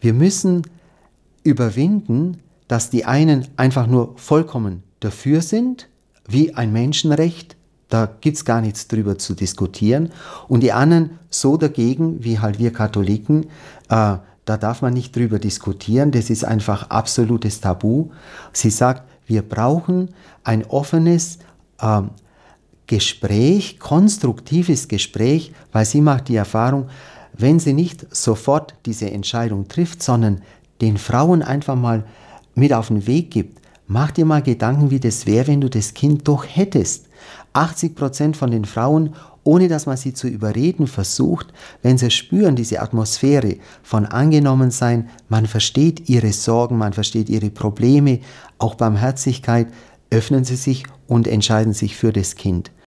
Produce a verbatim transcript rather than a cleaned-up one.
Wir müssen überwinden, dass die einen einfach nur vollkommen dafür sind, wie ein Menschenrecht, da gibt es gar nichts drüber zu diskutieren, und die anderen so dagegen, wie halt wir Katholiken, äh, da darf man nicht drüber diskutieren, das ist einfach absolutes Tabu. Sie sagt, wir brauchen ein offenes äh, Gespräch, konstruktives Gespräch, weil sie macht die Erfahrung, wenn sie nicht sofort diese Entscheidung trifft, sondern den Frauen einfach mal mit auf den Weg gibt, mach dir mal Gedanken, wie das wäre, wenn du das Kind doch hättest. achtzig Prozent von den Frauen, ohne dass man sie zu überreden versucht, wenn sie spüren, diese Atmosphäre von angenommen sein, man versteht ihre Sorgen, man versteht ihre Probleme, auch Barmherzigkeit, öffnen sie sich und entscheiden sich für das Kind.